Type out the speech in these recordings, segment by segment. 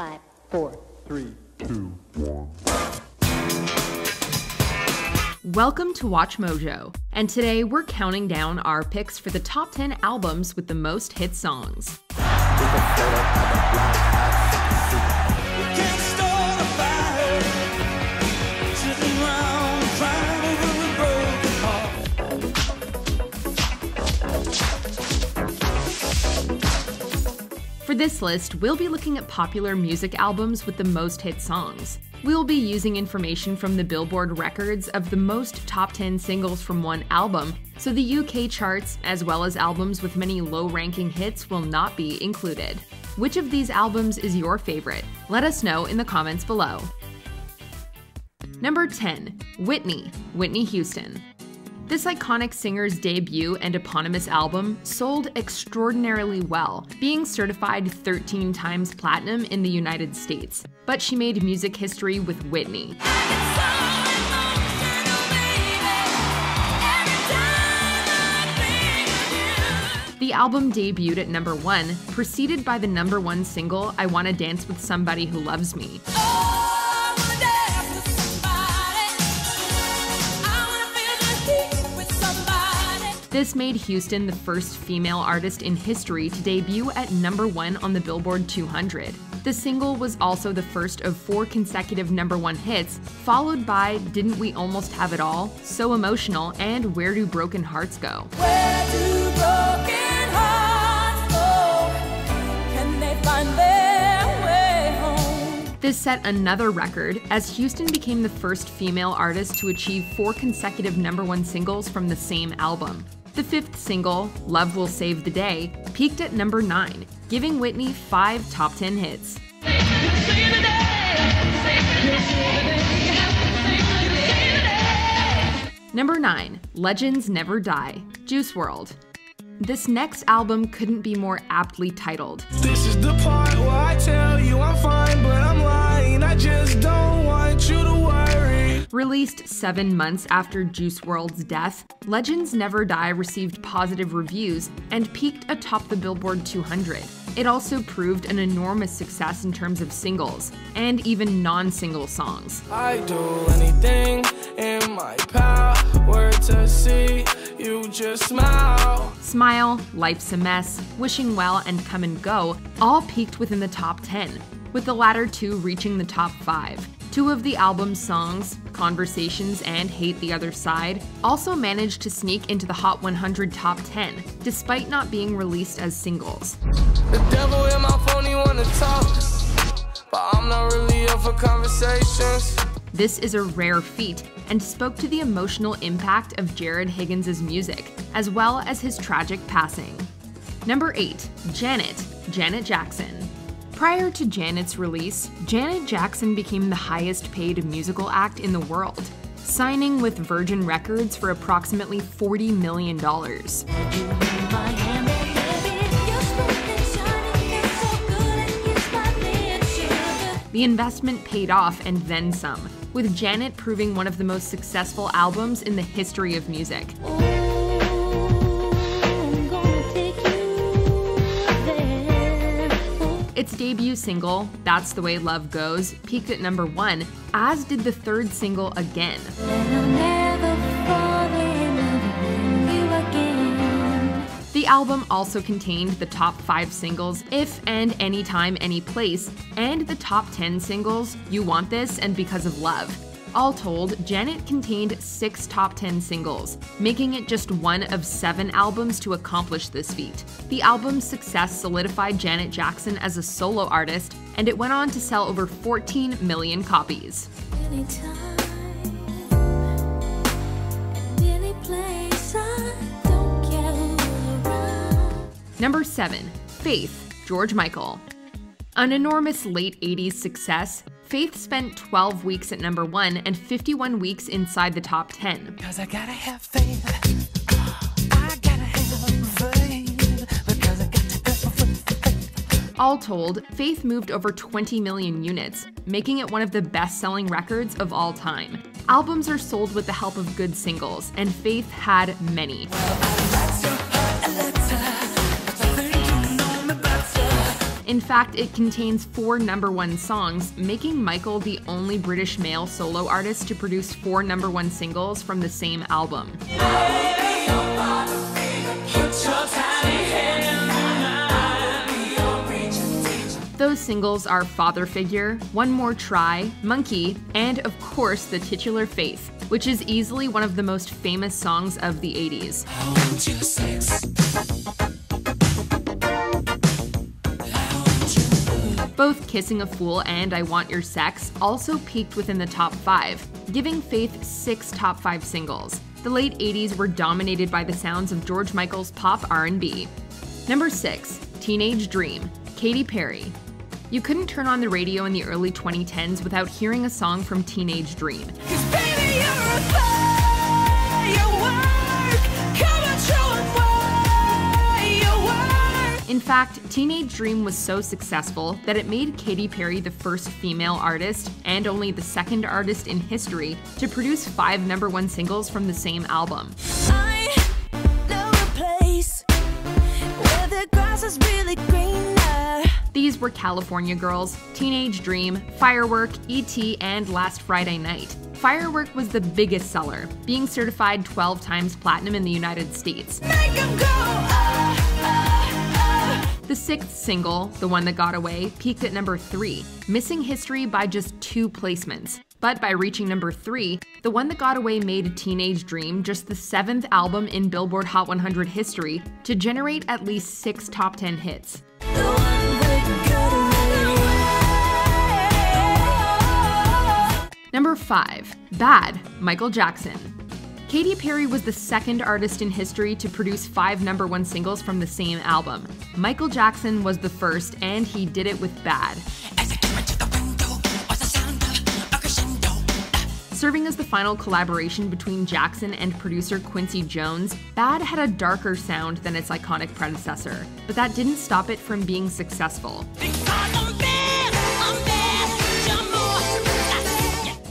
5, 4, 3, 2, 1. Welcome to WatchMojo, and today we're counting down our picks for the top 10 albums with the most hit songs. For this list, we'll be looking at popular music albums with the most hit songs. We'll be using information from the Billboard records of the most top 10 singles from one album, so the UK charts, as well as albums with many low-ranking hits, will not be included. Which of these albums is your favorite? Let us know in the comments below. Number 10. Whitney Houston. This iconic singer's debut and eponymous album sold extraordinarily well, being certified 13 times platinum in the United States. But she made music history with Whitney. The album debuted at number 1, preceded by the number 1 single, I Wanna Dance With Somebody Who Loves Me. This made Houston the first female artist in history to debut at number 1 on the Billboard 200. The single was also the first of 4 consecutive number 1 hits, followed by Didn't We Almost Have It All, So Emotional, and Where Do Broken Hearts Go? Where do broken hearts go? Can they find their way home? This set another record, as Houston became the first female artist to achieve 4 consecutive number 1 singles from the same album. The 5th single, Love Will Save the Day, peaked at number 9, giving Whitney 5 top 10 hits. Number 9, Legends Never Die, Juice WRLD. This next album couldn't be more aptly titled. This is the part where I tell you I'm fine, but I'm lying, I just don't want you to worry. Released 7 months after Juice WRLD's death, Legends Never Die received positive reviews and peaked atop the Billboard 200. It also proved an enormous success in terms of singles, and even non-single songs. I do anything in my power to see you just smile. Smile, Life's a Mess, Wishing Well, and Come and Go all peaked within the top 10, with the latter 2 reaching the top 5. 2 of the album's songs, Conversations and Hate the Other Side, also managed to sneak into the Hot 100 Top 10, despite not being released as singles. The devil in my phone, he wanna talk, but I'm not really up for conversations. This is a rare feat, and spoke to the emotional impact of Jared Higgins' music, as well as his tragic passing. Number 8. Janet Jackson. Prior to Janet's release, Janet Jackson became the highest-paid musical act in the world, signing with Virgin Records for approximately $40 million. The investment paid off and then some, with Janet proving one of the most successful albums in the history of music. Its debut single, That's the Way Love Goes, peaked at number 1, as did the 3rd single, Again. The album also contained the top 5 singles, If and Anytime, Anyplace, and the top 10 singles, You Want This and Because of Love. All told, Janet contained 6 top 10 singles, making it just one of 7 albums to accomplish this feat. The album's success solidified Janet Jackson as a solo artist, and it went on to sell over 14 million copies. Number 7. Faith, George Michael. An enormous late 80s success, Faith spent 12 weeks at number 1 and 51 weeks inside the top 10. Cause I gotta have faith. I gotta have faith. Because I got to go faith. All told, Faith moved over 20 million units, making it one of the best-selling records of all time. Albums are sold with the help of good singles, and Faith had many. In fact, it contains 4 number-1 songs, making Michael the only British male solo artist to produce 4 number-1 singles from the same album. Those singles are Father Figure, One More Try, Monkey, and of course the titular Faith, which is easily one of the most famous songs of the 80s. Both Kissing a Fool and I Want Your Sex also peaked within the top 5, giving Faith 6 top 5 singles. The late 80s were dominated by the sounds of George Michael's pop R&B. Number 6, Teenage Dream, Katy Perry. You couldn't turn on the radio in the early 2010s without hearing a song from Teenage Dream. Baby, in fact, Teenage Dream was so successful that it made Katy Perry the first female artist, and only the second artist in history, to produce 5 number-1 singles from the same album. I know a place where the grass is really green. These were California Girls, Teenage Dream, Firework, E.T., and Last Friday Night. Firework was the biggest seller, being certified 12 times platinum in the United States. Make 'em go, The 6th single, the one that got away, peaked at number 3, missing history by just 2 placements. But by reaching number 3, the one that got away made Teenage Dream just the 7th album in Billboard Hot 100 history to generate at least 6 top 10 hits. Number 5, Bad, Michael Jackson. Katy Perry was the second artist in history to produce 5 number-1 singles from the same album. Michael Jackson was the first, and he did it with Bad. Serving as the final collaboration between Jackson and producer Quincy Jones, Bad had a darker sound than its iconic predecessor, but that didn't stop it from being successful.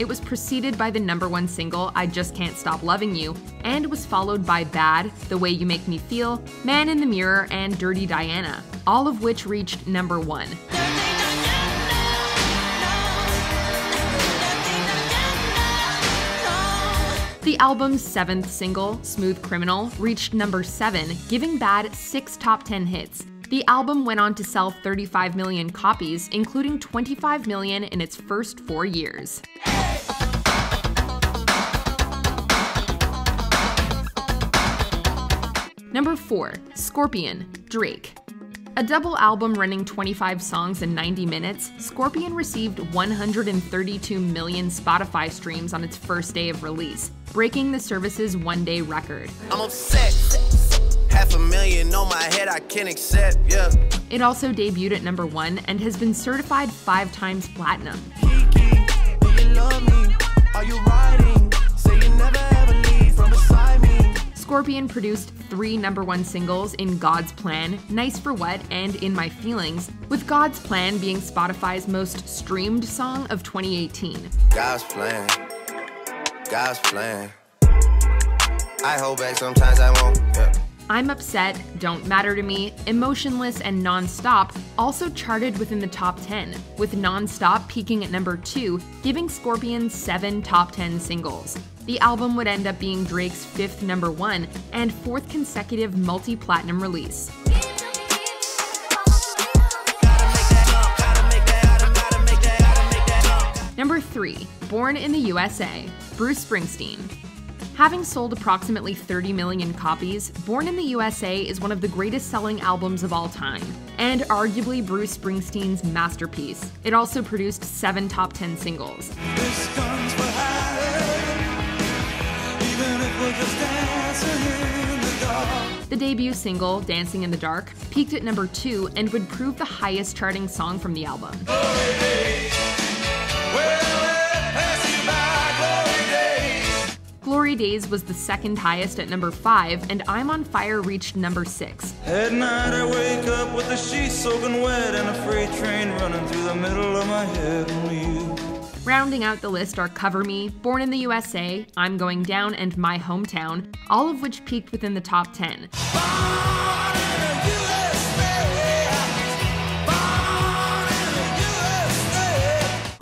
It was preceded by the number-1 single, I Just Can't Stop Loving You, and was followed by Bad, The Way You Make Me Feel, Man in the Mirror, and Dirty Diana, all of which reached number 1. The album's 7th single, Smooth Criminal, reached number 7, giving Bad 6 top 10 hits. The album went on to sell 35 million copies, including 25 million in its first 4 years. Number 4, Scorpion, Drake. A double album running 25 songs and 90 minutes, Scorpion received 132 million Spotify streams on its first day of release, breaking the service's one-day record. I'm upset. $500,000 on my head, I can't accept, yeah. It also debuted at number 1 and has been certified 5 times platinum. Scorpion produced 3 number-1 singles in God's Plan, Nice for What, and In My Feelings, with God's Plan being Spotify's most streamed song of 2018. God's plan, God's plan. I hold back, sometimes I won't, yeah. I'm Upset, Don't Matter to Me, Emotionless, and Non-Stop also charted within the top 10, with Non-Stop peaking at number 2, giving Scorpion 7 top 10 singles. The album would end up being Drake's 5th number 1 and 4th consecutive multi-platinum release. Number 3, Born in the USA, Bruce Springsteen. Having sold approximately 30 million copies, Born in the USA is one of the greatest selling albums of all time, and arguably Bruce Springsteen's masterpiece. It also produced 7 top 10 singles. The debut single, Dancing in the Dark, peaked at number 2 and would prove the highest charting song from the album. Oh, baby. Glory Days was the second highest at number 5, and I'm on Fire reached number 6. At night I wake up with the sheets soaking wet and a freight train running through the middle of my head. Rounding out the list are Cover Me, Born in the USA, I'm Going Down, and My Hometown, all of which peaked within the top 10. Born in the USA, born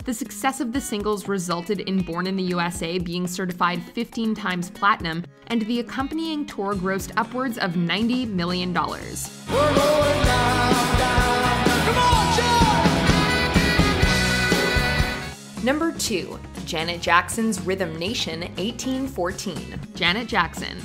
The success of the singles resulted in Born in the USA being certified 15 times platinum, and the accompanying tour grossed upwards of $90 million. We're going down, down. Come on, Jack! Number 2. Janet Jackson's Rhythm Nation 1814. Janet Jackson.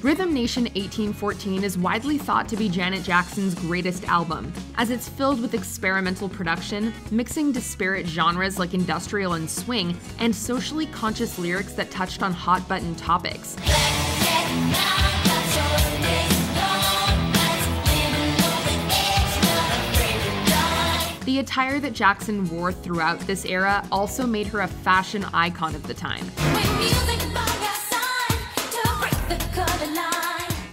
Rhythm Nation 1814 is widely thought to be Janet Jackson's greatest album, as it's filled with experimental production, mixing disparate genres like industrial and swing, and socially conscious lyrics that touched on hot-button topics. The attire that Jackson wore throughout this era also made her a fashion icon of the time.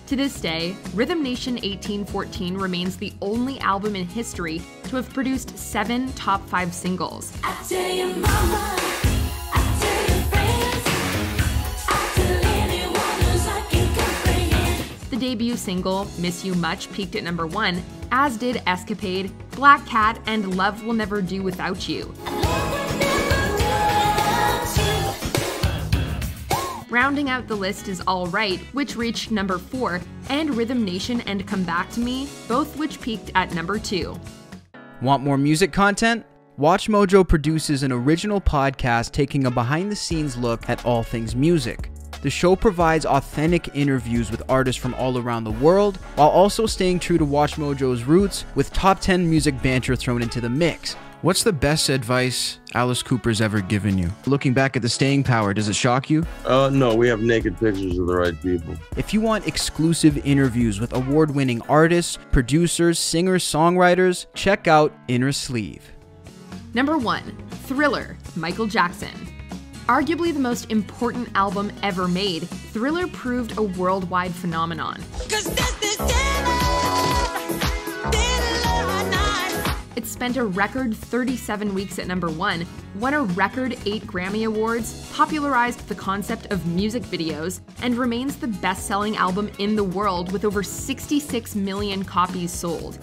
To this day, Rhythm Nation 1814 remains the only album in history to have produced 7 top 5 singles. I tell you mama, I tell you friends, I tell anyone else I can comprehend. The debut single, Miss You Much, peaked at number 1, as did Escapade, Black Cat, and Love Will Never Do Without You. Rounding out the list is All Right, which reached number 4, and Rhythm Nation and Come Back to Me, both which peaked at number 2. Want more music content? WatchMojo produces an original podcast taking a behind-the-scenes look at all things music. The show provides authentic interviews with artists from all around the world, while also staying true to WatchMojo's roots with top 10 music banter thrown into the mix. What's the best advice Alice Cooper's ever given you? Looking back at the staying power, does it shock you? No, we have naked pictures of the right people. If you want exclusive interviews with award-winning artists, producers, singers, songwriters, check out InnerSleeve. Number 1, Thriller, Michael Jackson. Arguably the most important album ever made, Thriller proved a worldwide phenomenon. It spent a record 37 weeks at number 1, won a record 8 Grammy Awards, popularized the concept of music videos, and remains the best-selling album in the world with over 66 million copies sold.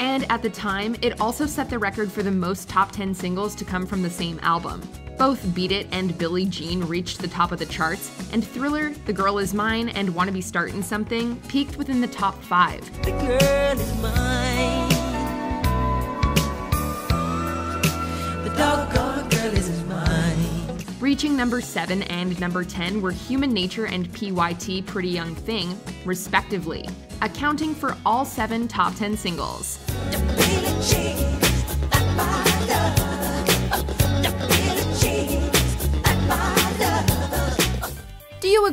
And at the time, it also set the record for the most top 10 singles to come from the same album. Both Beat It and Billie Jean reached the top of the charts, and Thriller, The Girl Is Mine, and Wanna Be Startin' Something peaked within the top 5. The girl is mine. The doggone girl is mine. Reaching number 7 and number 10 were Human Nature and PYT Pretty Young Thing, respectively, accounting for all 7 top 10 singles. Do you